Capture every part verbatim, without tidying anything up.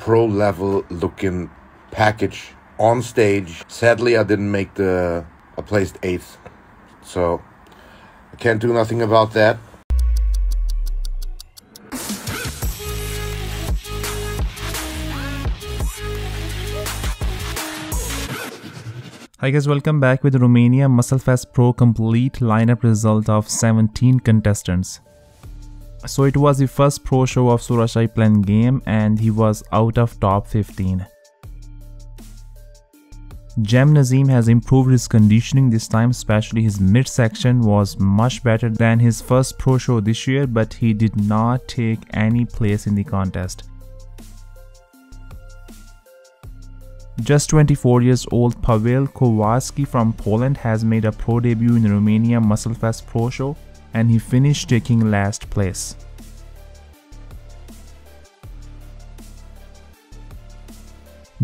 pro level looking package on stage. Sadly, I didn't make the, I placed eighth, so I can't do nothing about that. Hi guys, welcome back with Romania Muscle Fest Pro complete lineup result of seventeen contestants. So it was the first pro show of Surashai Plan game and he was out of top fifteen. Cem Nazim has improved his conditioning this time, especially his midsection was much better than his first pro show this year, but he did not take any place in the contest. Just twenty-four years old Pawel Kowalski from Poland has made a pro debut in Romania Muscle Fest Pro Show and he finished taking last place.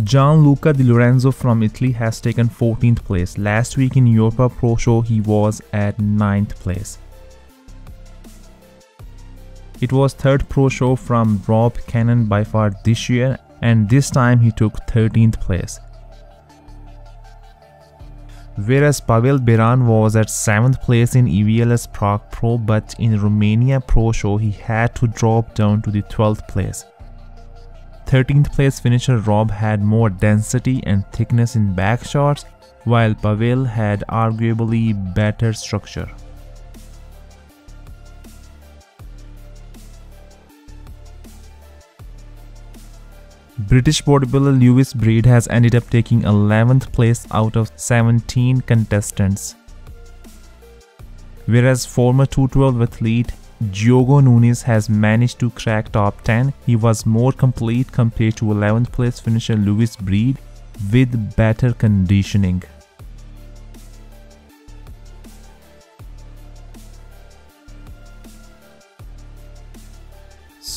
Gianluca Di Lorenzo from Italy has taken fourteenth place. Last week in Europa Pro Show he was at ninth place. It was third pro show from Rob Cannon by far this year, and this time he took thirteenth place. Whereas Pavel Beran was at seventh place in E V L S Prague Pro, but in Romania Pro Show he had to drop down to the twelfth place. thirteenth place finisher Rob had more density and thickness in back shots, while Pavel had arguably better structure. British bodybuilder Lewis Breed has ended up taking eleventh place out of seventeen contestants. Whereas former two twelve athlete Diogo Nunes has managed to crack top ten, he was more complete compared to eleventh place finisher Lewis Breed with better conditioning.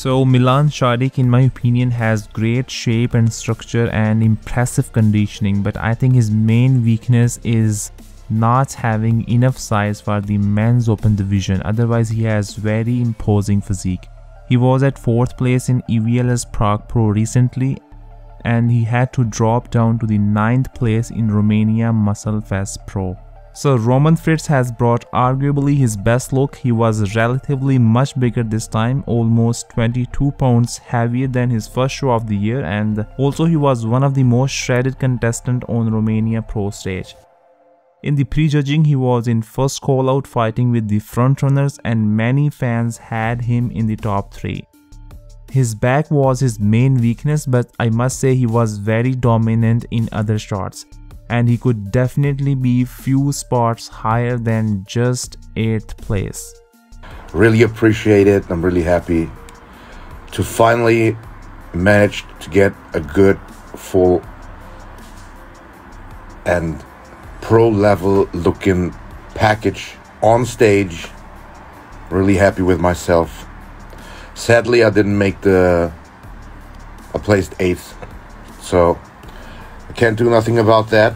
So Milan Shadik, in my opinion, has great shape and structure and impressive conditioning, but I think his main weakness is not having enough size for the men's open division, otherwise he has very imposing physique. He was at fourth place in E V L S Prague Pro recently and he had to drop down to the ninth place in Romania Muscle Fest Pro. So Roman Fritz has brought arguably his best look. He was relatively much bigger this time, almost twenty-two pounds heavier than his first show of the year, and also he was one of the most shredded contestants on Romania Pro stage. In the pre-judging he was in first call-out fighting with the frontrunners and many fans had him in the top three. His back was his main weakness, but I must say he was very dominant in other shots, and he could definitely be few spots higher than just eighth place. Really appreciate it. I'm really happy to finally manage to get a good, full and pro level looking package on stage. Really happy with myself. Sadly, I didn't make the, I placed eighth, so I can't do nothing about that.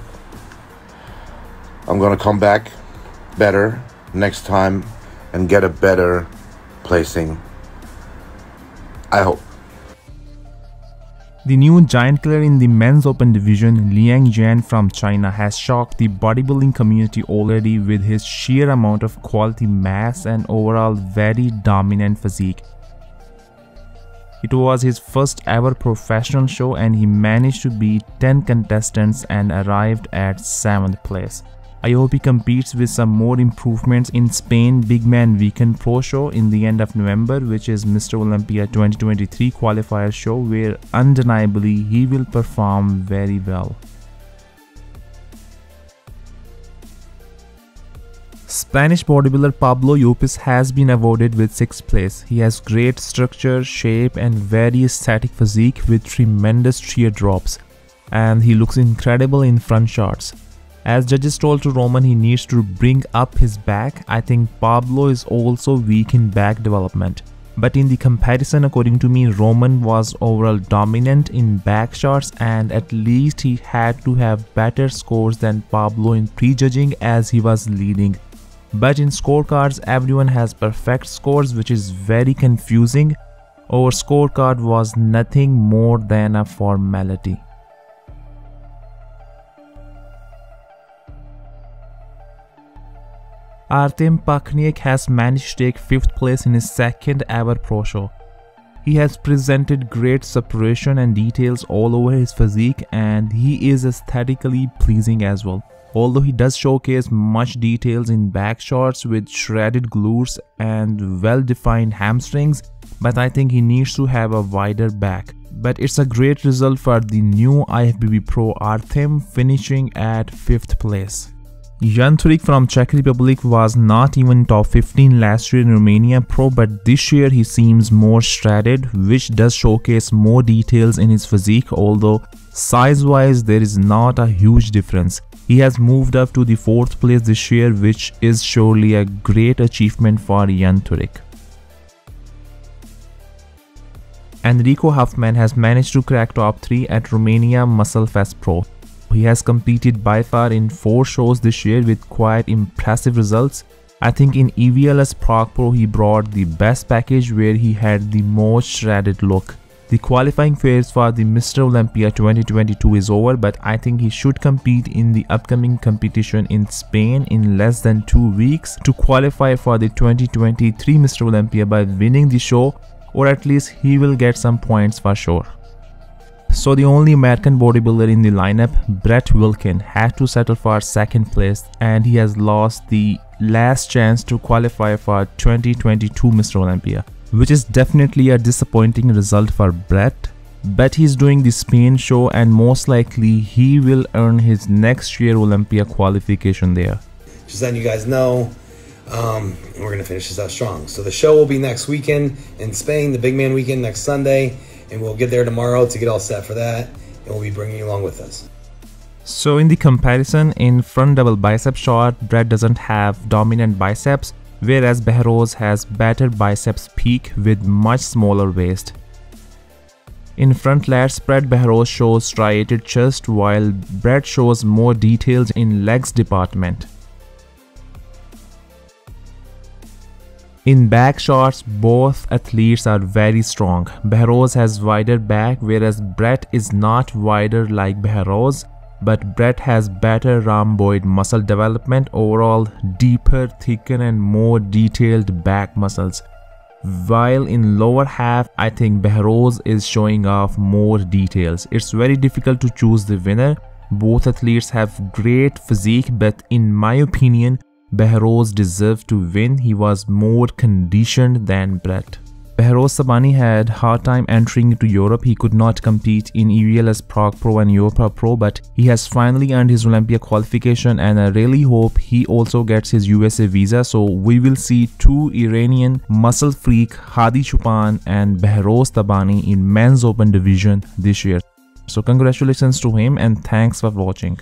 I'm gonna come back better next time and get a better placing, I hope. The new giant killer in the men's open division, Liang Jian from China, has shocked the bodybuilding community already with his sheer amount of quality mass and overall very dominant physique. It was his first ever professional show and he managed to beat ten contestants and arrived at seventh place. I hope he competes with some more improvements in Spain Big Man Weekend Pro Show in the end of November, which is Mister Olympia twenty twenty-three qualifier show, where undeniably he will perform very well. Spanish bodybuilder Pablo Yupis has been awarded with sixth place. He has great structure, shape and very aesthetic physique with tremendous sheer drops, and he looks incredible in front shots. As judges told to Roman he needs to bring up his back. I think Pablo is also weak in back development. But in the comparison, according to me, Roman was overall dominant in back shots, and at least he had to have better scores than Pablo in pre-judging as he was leading. But in scorecards, everyone has perfect scores, which is very confusing. Our scorecard was nothing more than a formality. Artem Paknik has managed to take fifth place in his second ever pro show. He has presented great separation and details all over his physique, and he is aesthetically pleasing as well. Although he does showcase much details in back shots with shredded glutes and well-defined hamstrings, but I think he needs to have a wider back. But it's a great result for the new I F B B Pro Artem, finishing at fifth place. Jan Turik from Czech Republic was not even top fifteen last year in Romania Pro, but this year he seems more shredded, which does showcase more details in his physique, although size-wise there is not a huge difference. He has moved up to the fourth place this year, which is surely a great achievement for Jan Turik. Enrico Hoffmann has managed to crack top three at Romania Muscle Fest Pro. He has competed by far in four shows this year with quite impressive results. I think in E V L S Prague Pro he brought the best package where he had the most shredded look. The qualifying phase for the Mister Olympia twenty twenty-two is over, but I think he should compete in the upcoming competition in Spain in less than two weeks to qualify for the twenty twenty-three Mister Olympia by winning the show, or at least he will get some points for sure. So the only American bodybuilder in the lineup, Brett Wilkin, had to settle for second place, and he has lost the last chance to qualify for twenty twenty-two Mister Olympia, which is definitely a disappointing result for Brett. But he's doing the Spain show, and most likely he will earn his next year Olympia qualification there. Just letting you guys know, um, and we're gonna finish this out strong. So the show will be next weekend in Spain, the Big Man Weekend next Sunday. And we'll get there tomorrow to get all set for that, and we'll be bringing you along with us. So in the comparison, in front double bicep shot, Brett doesn't have dominant biceps, whereas Behrooz has better biceps peak with much smaller waist. In front lat spread, Behrooz shows striated chest, while Brett shows more details in legs department. In back shots, both athletes are very strong. Behrooz has wider back, whereas Brett is not wider like Behrooz, but Brett has better rhomboid muscle development overall, deeper, thicker and more detailed back muscles. While in lower half, I think Behrooz is showing off more details. It's very difficult to choose the winner. Both athletes have great physique, but in my opinion, Behrooz deserved to win. He was more conditioned than Brett. Behrooz Tabani had a hard time entering into Europe. He could not compete in E V L S Prague Pro and Europa Pro, but he has finally earned his Olympia qualification, and I really hope he also gets his U S A visa, so we will see two Iranian muscle freak, Hadi Chopan and Behrooz Tabani, in men's open division this year. So congratulations to him and thanks for watching.